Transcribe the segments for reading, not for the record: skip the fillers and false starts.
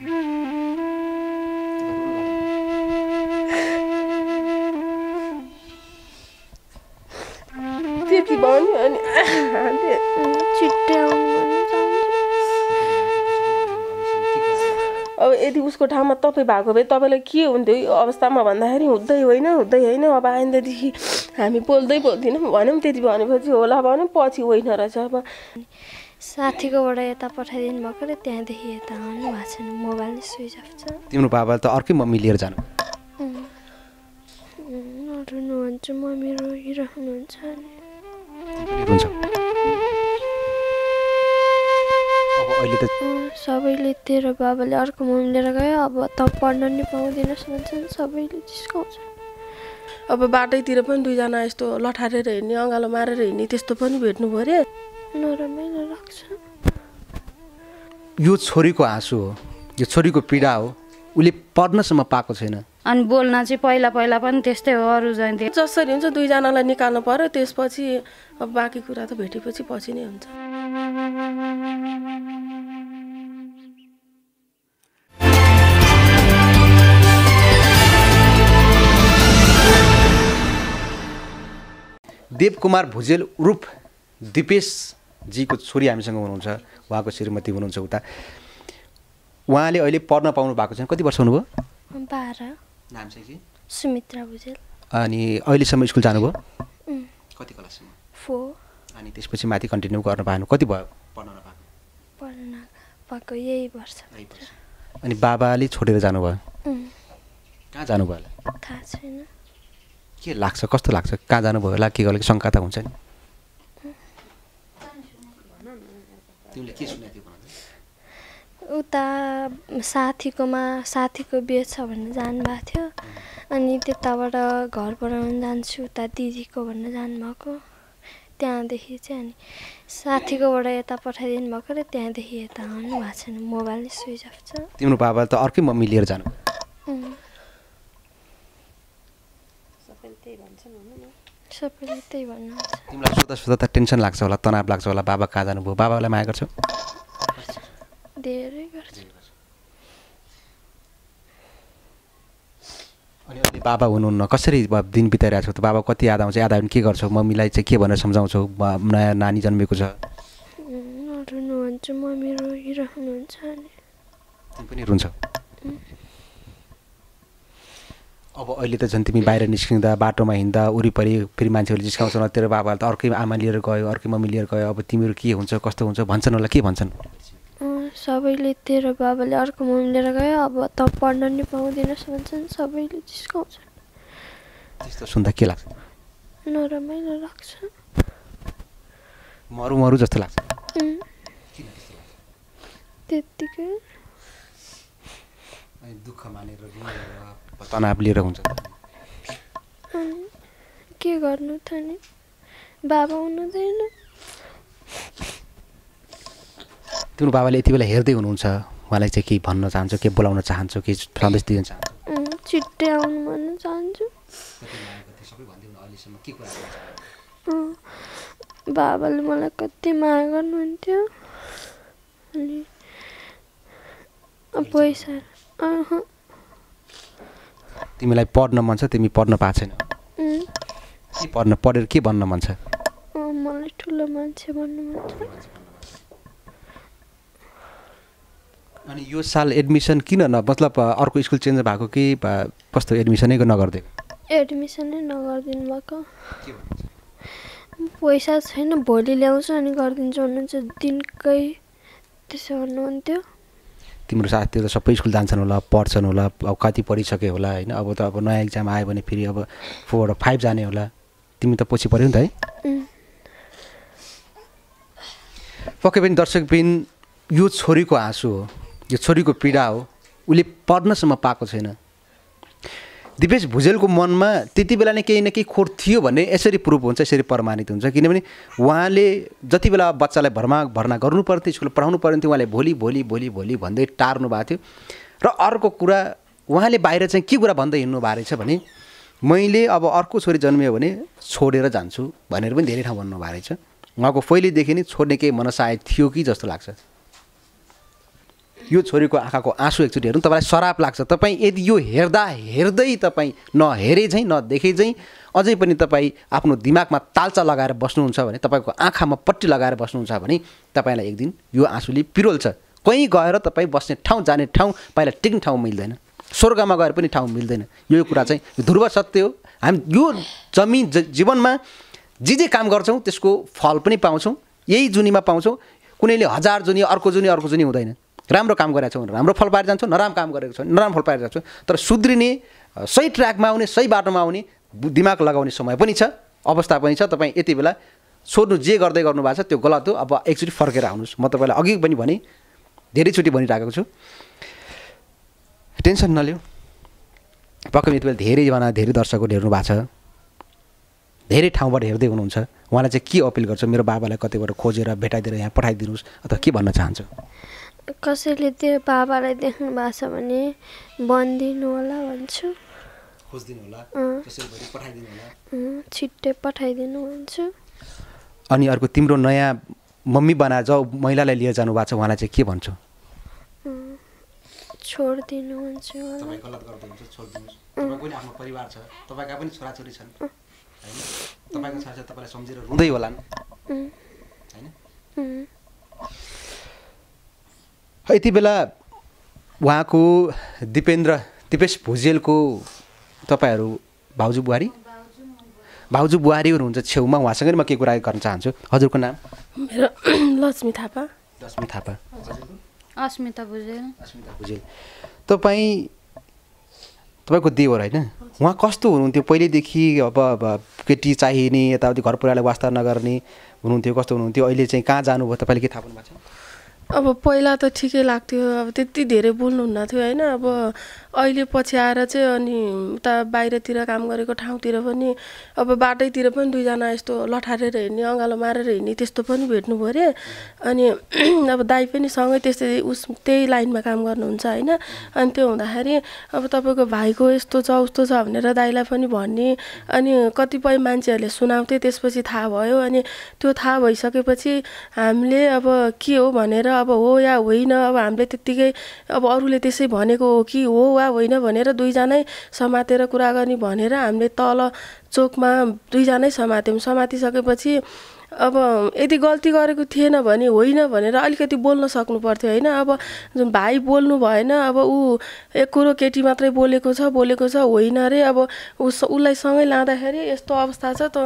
अब यदि उसको ठाउँमा तपाईँ भएको भए तपाईलाई के हुन्थ्यो यो अवस्थामा भन्दाखेरि हुँदै होइन अब आइन्दादेखि हामी बोल्दैनौँ भन्यौँ। त्यति भनेपछि होला भन्यौँ पछि होइन रहेछ। अब साथीकोबाट यता पठाइदिनु भएकोले त्यहाँदेखि यता आउनु भएको छैन, मोबाइल स्विच अफ छ। तिम्रो बाबा त अर्कै मम्मी लिएर जानु हुन्छ, मम्मी रोइरहनुहुन्छ सबैले। तेरो बाबाले अर्को मम्मी लिएर गयो, अब त पढ्न नि पाउँदैनस् भन्छन् सबैले, जिस्काउँछ। अब बाटैतिर पनि दुईजना यस्तो लठारेर हिँड्ने, अँगालो मारेर हिँड्ने त्यस्तो पनि भेट्नु पऱ्यो, नरमाइलो लाग्छ। यो छोरीको आँसु हो, यो छोरीको पीडा हो, उसले पढ्नसम्म पाएको छैन। अनि बोल्न चाहिँ पहिला पनि त्यस्तै हो, अरू जान्थे जसरी हुन्छ दुईजनालाई निकाल्नु पऱ्यो। त्यसपछि अब बाँकी कुरा त भेटेपछि पछि नै हुन्छ। देव कुमार भुजेल उर्फ दिपेश जी को छोरी हामीसँग हुनुहुन्छ, उहाँको श्रीमती हुनुहुन्छ उता। उहाँले अहिले पढ्न पाउनु भएको छैन। कति वर्ष हुनुभयो? 12। नाम चाहिँ के? सुमित्रा भुजेल। अनि अहिलेसम्म स्कुल जानुभयो कति क्लाससम्म? 4। अनि त्यसपछि माथि कन्टिन्यू गर्न पाएन, कति भयो पढ्न नपाएको? यही वर्ष। अनि बाबाले छोडेर जानुभयो, कहाँ जानुभयो होला? थाहा छैन। के लाग्छ, कस्तो लाग्छ, कहाँ जानुभयो होला, के गर्यो, शङ्का त हुन्छ नि। उता साथीको बिहे छ भनेर जानुभएको थियो, अनि त्यताबाट घर बनाउन जान्छु उता दिदीको भनेर जानुभएको। त्यहाँदेखि चाहिँ अनि साथीकोबाट यता पठाइदिनु भएकोले त्यहाँदेखि यता आउनु भएको छैन, मोबाइल स्विच अफ छ। तिम्रो बाबाले त अर्कै मम्मी लिएर जानु सबैले त्यही भन्नुहुन्छ। तिमीलाई सोध्दा टेन्सन लाग्छ होला, तनाव लाग्छ होला, बाबा कहाँ जानुभयो, बाबालाई माया गर्छौ? धेरै गर्छु। अनि अहिले बाबा हुनुहुन्न, कसरी दिन बिताइरहेको छौ? त बाबा कति याद आउँछ, याद आयो भने के गर्छौ? मम्मीलाई चाहिँ के भनेर सम्झाउँछौ? नयाँ नानी जन्मेको छ, नरुनुहुन्छ, मम्मी रोइरहनुहुन्छ। तिमी पनि रुन्छौ? अब अहिले त झन् तिमी बाहिर निस्किँदा, बाटोमा हिँड्दा, वरिपरि फेरि मान्छेहरूले जिस्काउँछन्, तेरो बाबाले त अर्कै आमा लिएर गयो, अर्कै मम्मी लिएर गयो, अब तिमीहरू के हुन्छ, कस्तो हुन्छ भन्छन् होला, के भन्छन्? सबैले तेरो बाबाले अर्को मम्मी लिएर गयो, अब त पढ्न नि पाउँदैनस् भन्छन् सबैले, जिस्काउँछन्। त्यस्तो सुन्दा के लाग्छ? नरमाइलो लाग्छ, मरु जस्तो लाग्छ। त्यतिकै दुःख मानेर तनाव लिएर हुन्छ, के गर्नु त नि, बाबा हुनुहुँदैन। तिम्रो बाबाले यति बेला हेर्दै हुनुहुन्छ, उहाँलाई चाहिँ के भन्न चाहन्छौ, के बोलाउन चाहन्छौ, के सन्देश दिन चाहन्छौ? छिट्टै आउनु भन्न चाहन्छु। बाबाले मलाई कति माया गर्नुहुन्थ्यो, अनि पैसा तिमीलाई पढ्न मन छ, तिमी पढ्न पाएको छैन, के पढेर के बन्न मन छ? मलाई ठुलो मान्छे बन्नु मन छ। अनि यो साल एडमिसन किन मतलब अर्को स्कुल चेन्ज भएको कि कस्तो? एडमिसनै नगरिदिनु भएको, पैसा छैन, भोलि ल्याउँछु अनि गरिदिन्छु भन्नुहुन्छ, दिनकै त्यसो भन्नुहुन्थ्यो। तिम्रो साथीहरू त सबै स्कुल जान्छन् होला, पढ्छन् होला, अब कति पढिसक्यो होला होइन, अब त अब नयाँ एक्जाम आयो भने फेरि अब 4 र 5 जाने होला, तिमी त पछि पऱ्यो नि त है। पक्कै पनि दर्शकबिन यो छोरीको आँसु हो, यो छोरीको पीडा हो, उसले पढ्नसम्म पाएको छैन। दिपेश भुजेलको मनमा त्यति बेला नै केही न केही खोट थियो भन्ने यसरी प्रुफ हुन्छ, यसरी प्रमाणित हुन्छ, किनभने उहाँले जति बेला बच्चालाई भर्ना गर्नु पर्थ्यो, स्कुल पढाउनु पर्थ्यो, उहाँले भोलि भोलि भोलि भोलि भन्दै टार्नु भएको थियो। र अर्को कुरा उहाँले बाहिर चाहिँ के कुरा भन्दै हिँड्नु भएको रहेछ भने, मैले अब अर्को छोरी जन्मियो भने छोडेर जान्छु भनेर पनि धेरै ठाउँ भन्नुभएको रहेछ। उहाँको पहिलेदेखि नै छोड्ने केही मनसाय थियो कि जस्तो लाग्छ। यो छोरीको आँखाको आँसु एकचोटी हेर्नु तपाईलाई सराप लाग्छ। तपाई यदि यो हेर्दा हेर्दै तपाई नहेरे झैं नदेखे झैं अझै पनि तपाई आफ्नो दिमागमा तालचा लगाएर बस्नुहुन्छ भने, तपाईको आँखामा पट्टी लगाएर बस्नुहुन्छ भने तपाईलाई एक दिन यो आँसुले पिरोल्छ। कहीं गएर तपाई बस्ने ठाउँ जाने ठाउँ पहिला टिक्ने ठाउँ मिल्दैन, स्वर्गमा गएर पनि ठाउँ मिल्दैन। यो कुरा चाहिँ ध्रुव सत्य हो। हामी यो जमी जीवनमा जे जे काम गर्छौं त्यसको फल पनि पाउँछौं, यही जुनीमा पाउँछौं। कुनैले हजार जुनी अर्को जुनी हुँदैन। राम्रो काम गरेका छौं राम्रो फल पाएर जान्छौं, नराम्रो काम गरेको छौं नराम्रो फल पाएर जान्छौं। तर सुध्रिने, सही ट्र्याकमा आउने, सही बाटोमा आउने, दिमाग लगाउने समय पनि छ, अवस्था पनि छ। तपाई यति बेला सोध्नु जे गर्दै गर्नु भएको छ त्यो गलत हो। अब एकचोटी फर्केर आउनुस्। म तपाईलाई अघि पनि भने, धेरैचोटी भनिराखेको छु, टेन्सन नलिऊ। पक्कै यति बेला धेरै दर्शकहरू हेर्नु भएको छ, धेरै ठाउँबाट हेर्दै हुनुहुन्छ। उहाँलाई चाहिँ के अपिल गर्छ? मेरो बाबालाई कतैबाट खोजेर भेटाइदिएर यहाँ पठाइदिनुहोस् अथवा के भन्न चाहन्छु? कसैले त्यो बाबालाई देख्नु भएको छ भने भनिदिनु होला भन्छु, खोजिदिनु होला, त्यसैभरि पठाइदिनु होला, छिट्टै पठाइदिनु भन्छु। अनि अर्को तिम्रो नयाँ मम्मी बना जाऊ महिलालाई लिएर जानु भएको छ, उहाँलाई चाहिँ के भन्छु? छोडिदिनु भन्छु। तपाई गलत गर्दै हुनुहुन्छ, छोडिदिनुस्। तपाईको पनि आफ्नो परिवार छ, तपाईका पनि छोराछोरी छन्, तपाईको साथै तपाईलाई सम्झेर रुँदै होला हैन। यति बेला उहाँको दिपेश भुजेलको तपाईहरू भाउजू बुहारी हुनुहुन्छ, छेउमा उहाँसँगै म के कुरा गर्न चाहन्छु। हजुरको नाम? मेरो लक्ष्मी थापा। अस्मिता भुजेल। तपाईँको देवर हैन, उहाँ कस्तो हुनुहुन्थ्यो पहिलेदेखि? अब केटी चाहिने, यताउति घर परिवारलाई वास्ता नगर्ने हुनुहुन्थ्यो, कस्तो हुनुहुन्थ्यो? अहिले चाहिँ कहाँ जानुभयो? तपाईँले के थाहा पाउनु भएको छ? अब पहिला त ठिकै लाग्थ्यो, अब त्यति धेरै बोल्नुहुन्न थियो हैन। अब अहिले पछि आएर चाहिँ अनि उता बाहिरतिर काम गरेको ठाउँतिर पनि अब बाटैतिर पनि दुईजना यस्तो लठारेर हिँड्ने, अँगालो मारेर हिँड्ने त्यस्तो पनि भेट्नु पऱ्यो। अनि अब दाइ पनि सँगै त्यसै त्यही लाइनमा काम गर्नुहुन्छ हैन। अनि त्यो हुँदाखेरि अब तपाईँको भाइको यस्तो छ उस्तो छ भनेर दाइलाई पनि भन्ने, अनि कतिपय मान्छेहरूले सुनाउँथे। त्यसपछि थाहा भयो, अनि त्यो थाहा भइसकेपछि हामीले अब के हो भनेर, अब हो या होइन, अब हामीले त्यतिकै अब अरूले त्यसै भनेको हो कि हो वा होइन भनेर दुईजनै समातेर कुरा गर्ने भनेर हामीले तल चोकमा दुईजनै समातिसकेपछि अब यदि गल्ती गरेको थिएन भने होइन भनेर अलिकति बोल्न सक्नु पर्थ्यो हैन। अब भाइ बोल्नु भएन, अब ऊ एक कुरो केटी मात्रै बोलेको छ होइन रे, अब उसलाई सँगै लाँदाखेरि यस्तो अवस्था छ, त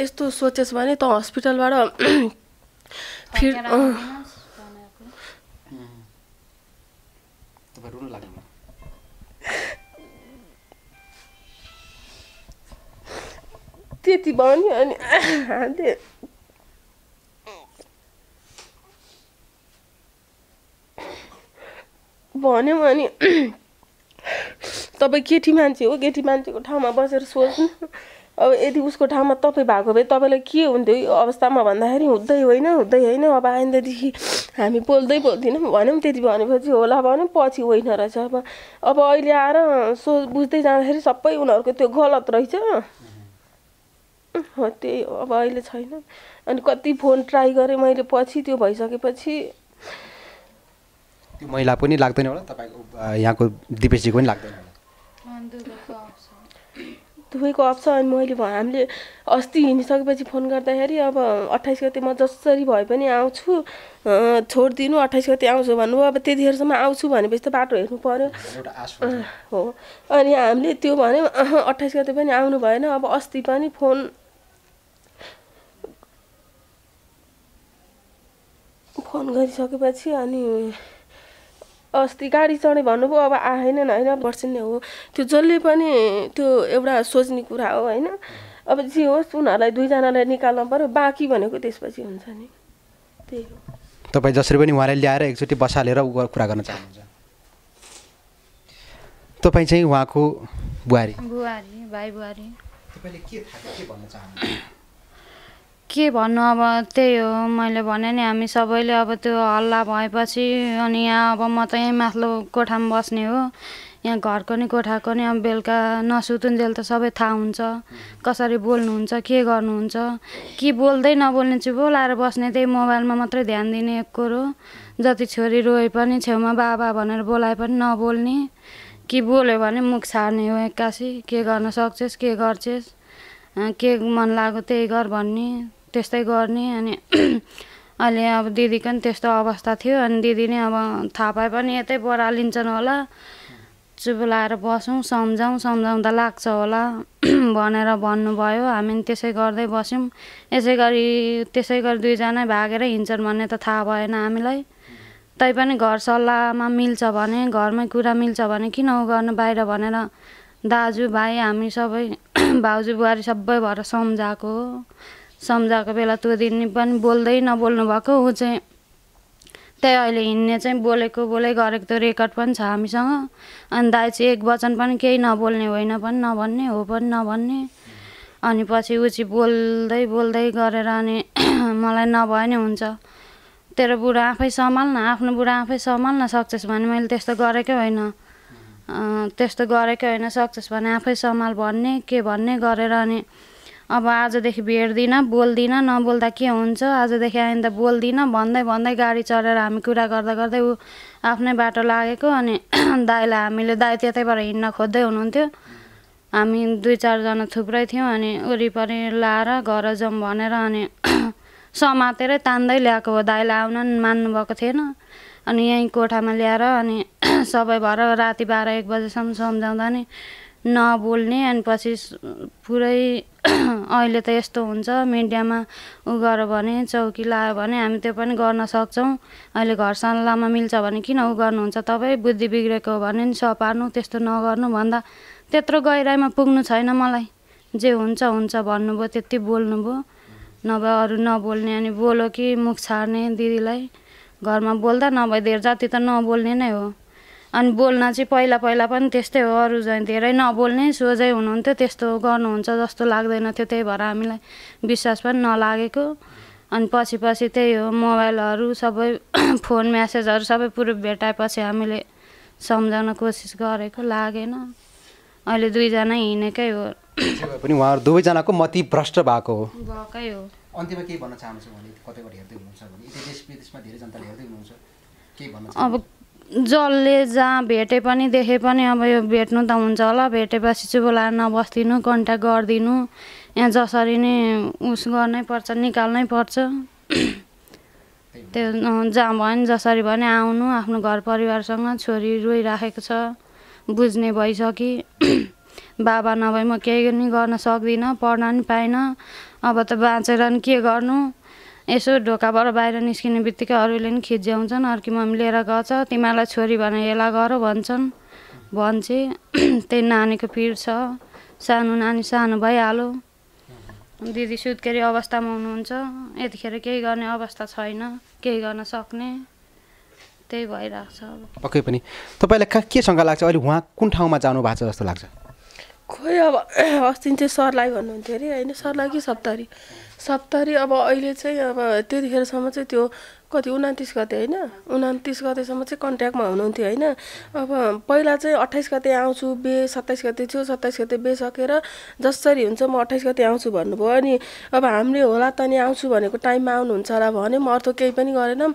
यस्तो सोचेस् भने त हस्पिटलबाट फेरि त्यति भन्यो। अनि भन्यो अनि तपाईँ केटी मान्छे हो, केटी मान्छेको ठाउँमा बसेर सोच्नु। अब यदि उसको ठाउँमा तपाईँ भएको भए तपाईँलाई के हुन्थ्यो यो अवस्थामा भन्दाखेरि हुँदै होइन। अब आइन्दादेखि हामी बोल्दैनौँ भन्यौँ। त्यति भनेपछि होला भन्यौँ, पछि होइन रहेछ। अब अहिले आएर बुझ्दै जाँदाखेरि सबै उनीहरूको त्यो गलत रहेछ हो, त्यही हो। अब अहिले छैन। अनि कति फोन ट्राई गरेँ मैले, पछि त्यो भइसकेपछि त्यो महिला पनि लाग्दैन होला, तपाईँको यहाँको दिपेशजी पनि लाग्दैन होला, दुवैको अप्छ। अनि मैले हामीले अस्ति हिँडिसकेपछि फोन गर्दाखेरि अब 28 गते म जसरी भए पनि आउँछु, छोडिदिनु 28 गते आउँछु भन्नुभयो। अब त्यतिखेरसम्म आउँछु भनेपछि त बाटो हेर्नु पर्यो हो। अनि हामीले त्यो भन्यौँ, 28 गते पनि आउनु भएन। अब अस्ति पनि फोन गरिसकेपछि अनि अस्ति गाडी चढे भन्नुभयो। अब आएनन् होइन, वर्षिन्ने हो। त्यो जसले पनि त्यो एउटा सोच्ने कुरा हो होइन। अब जे होस् उनीहरूलाई दुईजनालाई निकाल्नु पऱ्यो, बाँकी भनेको त्यसपछि हुन्छ नि, त्यही हो। तपाईँ जसरी पनि उहाँलाई ल्याएर एकचोटि बसालेर कुरा गर्न चाहनुहुन्छ। तपाईँ चाहिँ उहाँको बुहारी। तपाईँले के भन्न चाहनुहुन्छ? के भन्नु, अब त्यही हो मैले भने नि, हामी सबैले अब त्यो हल्ला भएपछि अनि यहाँ अब म त यहीँ माथिल्लो कोठामा बस्ने हो। यहाँ घरको नि कोठाको नि अब बेलुका नसुतुन्जेल त सबै थाहा हुन्छ, कसरी बोल्नुहुन्छ के गर्नुहुन्छ। कि बोल्दै नबोल्ने चाहिँ बोलाएर बस्ने, त्यही मोबाइलमा मात्रै ध्यान दिने एक कुरो। जति छोरी रोए पनि छेउमा बाबा भनेर बोलाए पनि नबोल्ने कि बोल्यो भने मुख छाड्ने हो एक्कासी के गर्न सक्छस् के गर्छस् के मन लाग्यो त्यही गर भन्ने त्यस्तै गर्ने अनि अहिले अब दिदीको नि त्यस्तो अवस्था थियो अनि दिदी नै अब थाहा पाए पनि यतै बरा लिन्छन् होला चुप लाएर बसौँ सम्झाउँदा लाग्छ होला भनेर भन्नुभयो हामी नि त्यसै गर्दै बस्यौँ त्यसै गरी दुईजना भागेर हिँड्छन् भन्ने त थाहा भएन हामीलाई तैपनि घर सल्लाहमा मिल्छ भने घरमै कुरा मिल्छ भने किन उ गर्नु बाहिर भनेर दाजु भाइ हामी सबै भाउजू बुहारी सबै भएर सम्झाएको हो सम्झाएको बेला त्यो दिन पनि बोल्दै नबोल्नु भएको उ चाहिँ त्यही अहिले हिँड्ने चाहिँ बोले गरेको त्यो रेकर्ड पनि छ हामीसँग अनि दाइ चाहिँ एक वचन पनि केही नबोल्ने होइन पनि नभन्ने हो पनि नभन्ने अनि पछि उ चाहिँ बोल्दै गरेर अनि मलाई नभए नि हुन्छ तेरो बुढा आफै सम्हाल्न आफ्नो बुढा आफै सम्हाल्न सक्छस् भने मैले त्यस्तो गरेकै होइन सक्छस् भने आफै सम्हाल भन्ने के भन्ने गरेर अनि अब आजदेखि भेट्दिनँ बोल्दिनँ नबोल्दा के हुन्छ आजदेखि आइन्दा बोल्दिनँ भन्दै गाडी चढेर हामी कुरा गर्दै ऊ आफ्नै बाटो लागेको अनि दाइलाई हामीले दाइ त्यतैबाट हिँड्न खोज्दै हुनुहुन्थ्यो हामी दुई चारजना थुप्रै थियौँ अनि वरिपरि लाएर घर जाउँ भनेर अनि समातेरै तान्दै ल्याएको हो दाइलाई आउन मान्नुभएको थिएन अनि यहीँ कोठामा ल्याएर अनि सबै भएर राति 12-1 बजेसम्म सम्झाउँदा नि नबोल्ने अनि पछि पुरै अहिले त यस्तो हुन्छ मिडियामा उ गर्यो भने चौकी लायो भने हामी त्यो पनि गर्न सक्छौँ अहिले घर सल्लाहमा मिल्छ भने किन उ गर्नुहुन्छ तपाईँ बुद्धि बिग्रेको हो भने नि सपार्नु त्यस्तो नगर्नु भन्दा त्यत्रो गहिराइमा पुग्नु छैन मलाई जे हुन्छ भन्नुभयो त्यति बोल्नुभयो नभए अरू नबोल्ने अनि बोल्यो कि मुख छाड्ने दिदीलाई घरमा बोल्दा नभए धेर जति त नबोल्ने नै हो अनि बोल्न चाहिँ पहिला पनि त्यस्तै हो अरू चाहिँ धेरै नबोल्ने सोझै हुनुहुन्थ्यो त्यस्तो गर्नुहुन्छ जस्तो लाग्दैन थियो त्यही भएर हामीलाई विश्वास पनि नलागेको अनि पछि त्यही हो मोबाइलहरू सबै फोन म्यासेजहरू सबै प्रुफ भेटाएपछि हामीले सम्झाउन कोसिस गरेको लागेन अहिले दुईजना हिँडेकै हो पनि उहाँहरु दुवैजनाको मति भ्रष्ट भएको हो अन्त्यमा के भन्न चाहन्छु भने कतैबाट हेर्दै हुनुहुन्छ भने देश विदेशमा धेरै जनताले हेर्दै हुनुहुन्छ के भन्न चाहन्छु अब जसले जहाँ भेटे पनि देखे पनि अब यो भेट्नु त हुन्छ होला भेटेपछि चाहिँ बोलाएर नबस्दिनु कन्ट्याक्ट गरिदिनु यहाँ जसरी नै उस गर्नै पर्छ निकाल्नै पर्छ त्यो जहाँ भयो नि जसरी भने आउनु आफ्नो घर परिवारसँग छोरी रोइराखेको छ बुझ्ने भइसकि बाबा नभए म केही पनि गर्न सक्दिनँ पढ्न पनि पाइनँ अब त बाँचेर नि के गर्नु यसो ढोकाबाट बाहिर निस्किने बित्तिकै अरूले नि खिज्याउँछन् अर्की मम्मी लिएर गछ तिमीहरूलाई छोरी भनेर हेला गर भन्छन् भन्छे त्यही नानीको पिर छ सानो नानी भइहाल्यो दिदी सुत्केरी अवस्थामा हुनुहुन्छ यतिखेर केही गर्ने अवस्था छैन केही गर्न सक्ने त्यही भइरहेको छ अब पक्कै पनि तपाईलाई के शङ्का लाग्छ अहिले उहाँ कुन ठाउँमा जानु भएको छ जस्तो लाग्छ खोइ अब अस्ति चाहिँ सरलाई भन्नुहुन्थ्यो अरे होइन सरलाई कि सप्तरी अब अहिले चाहिँ अब त्यतिखेरसम्म चाहिँ त्यो कति 29 गते होइन 29 गतेसम्म चाहिँ कन्ट्याक्टमा हुनुहुन्थ्यो होइन अब पहिला चाहिँ 28 गते आउँछु बे 27 गते थियो 27 गते बे सकेर जसरी हुन्छ म 28 गते आउँछु भन्नुभयो अनि अब हामीले होला त नि आउँछु भनेको टाइममा आउनुहुन्छ होला भने म अर्थ केही पनि गरेनौँ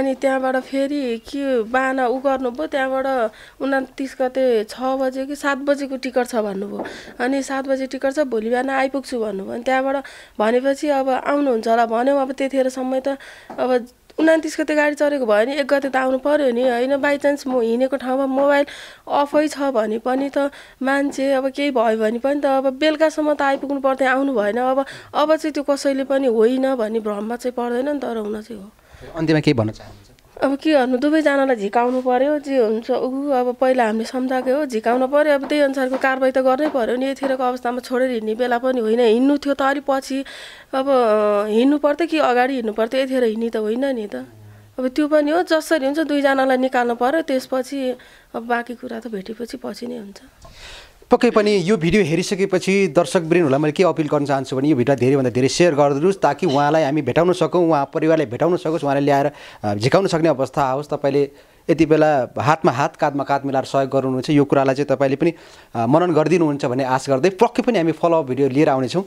अनि त्यहाँबाट फेरि के बाना उ गर्नुभयो त्यहाँबाट 29 गते 6 बजे कि 7 बजेको टिकट छ भन्नुभयो अनि 7 बजे टिकट छ भोलि बिहान आइपुग्छु भन्नुभयो अनि त्यहाँबाट भनेपछि अब आउनुहुन्छ होला भन्यौँ अब त्यतिखेरसम्म त अब 29 गते गाडी चढेको भयो नि 1 गते त आउनु पर्यो नि होइन बाइचान्स म हिँडेको ठाउँमा मोबाइल अफै छ भने पनि त मान्छे अब केही भयो भने पनि त अब बेलुकासम्म त आइपुग्नु पर्थ्यो आउनु भएन अब चाहिँ त्यो कसैले पनि होइन भन्ने भ्रममा चाहिँ पर्दैन नि तर हुन चाहिँ हो अन्त्यमा के भन्न चाहनुहुन्छ अब के गर्नु दुवैजनालाई झिकाउनु पर्यो जे हुन्छ अब पहिला हामीले सम्झाएको हो झिकाउनु पर्यो अब त्यही अनुसारको कारबाही त गर्नै पर्यो नि यतिखेरको अवस्थामा छोडेर हिँड्ने बेला पनि होइन हिँड्नु थियो त अलि पछि अब हिँड्नु पर्थ्यो कि अगाडि हिँड्नु पर्थ्यो यतिखेर हिँड्ने त होइन नि त अब त्यो पनि हो जसरी हुन्छ दुईजनालाई निकाल्नु पर्यो त्यसपछि अब बाँकी कुरा त भेटेपछि पछि नै हुन्छ पक्कै पनि यो भिडियो हेरिसकेपछि दर्शकवृन्दहरूलाई मैले के अपिल गर्न चाहन्छु भने यो भिडियो धेरैभन्दा धेरै सेयर गरिदिनुहोस् ताकि उहाँलाई हामी भेटाउन सकौँ उहाँ परिवारले भेटाउन सकोस् उहाँलाई ल्याएर झिकाउन सक्ने अवस्था आओस् तपाईँले यति बेला हातमा हात काँधमा काँध मिलाएर सहयोग गर्नुहुन्छ यो कुरालाई चाहिँ तपाईँले पनि मनन गरिदिनुहुन्छ भन्ने आश गर्दै पक्कै पनि हामी फलोअप भिडियो लिएर आउनेछौँ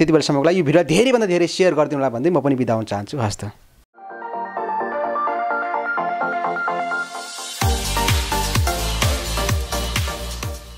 त्यति बेलासम्मको लागि यो भिडियो धेरैभन्दा धेरै सेयर गरिदिनुलाई भन्दै म पनि बिदा हुन चाहन्छु हस्त।